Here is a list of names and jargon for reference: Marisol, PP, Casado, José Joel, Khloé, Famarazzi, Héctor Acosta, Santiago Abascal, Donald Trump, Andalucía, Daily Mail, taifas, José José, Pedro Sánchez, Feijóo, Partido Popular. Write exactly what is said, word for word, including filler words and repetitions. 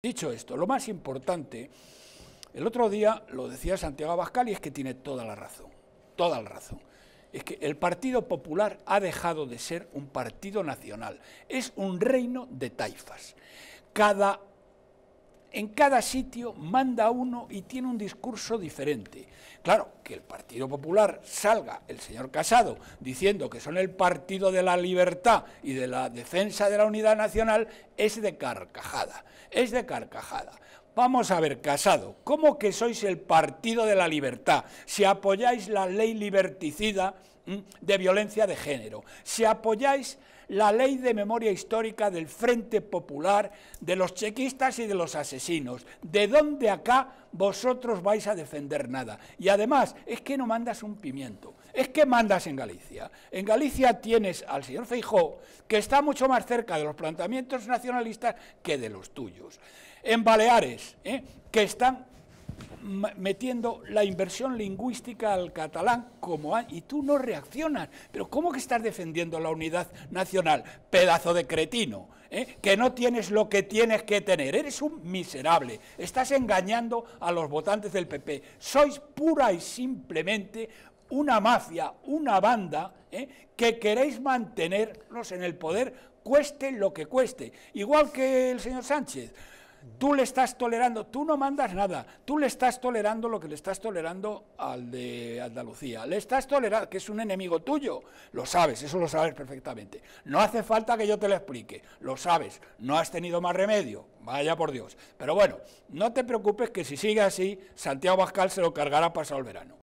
Dicho esto, lo más importante, el otro día lo decía Santiago Abascal y es que tiene toda la razón, toda la razón. Es que el Partido Popular ha dejado de ser un partido nacional, es un reino de taifas. Cada, en cada sitio manda uno y tiene un discurso diferente. Claro, que el Partido Popular salga, el señor Casado, diciendo que son el partido de la libertad y de la defensa de la unidad nacional, es de carcajada, es de carcajada. Vamos a ver, Casado, ¿cómo que sois el partido de la libertad? Si apoyáis la ley liberticida de violencia de género, si apoyáis la ley de memoria histórica del Frente Popular, de los chequistas y de los asesinos, ¿de dónde acá vosotros vais a defender nada? Y además, es que no mandas un pimiento, es que mandas en Galicia. En Galicia tienes al señor Feijóo, que está mucho más cerca de los planteamientos nacionalistas que de los tuyos. En Baleares, ¿eh? que están metiendo la inversión lingüística al catalán, como a, y tú no reaccionas. Pero ¿cómo que estás defendiendo la unidad nacional? Pedazo de cretino, ¿eh? que no tienes lo que tienes que tener, eres un miserable, estás engañando a los votantes del P P, sois pura y simplemente una mafia, una banda, ¿eh? que queréis mantenerlos en el poder, cueste lo que cueste, igual que el señor Sánchez. Tú le estás tolerando, tú no mandas nada, tú le estás tolerando lo que le estás tolerando al de Andalucía, le estás tolerando, que es un enemigo tuyo, lo sabes, eso lo sabes perfectamente, no hace falta que yo te lo explique, lo sabes, no has tenido más remedio, vaya por Dios, pero bueno, no te preocupes que si sigue así, Santiago Abascal se lo cargará pasado el verano.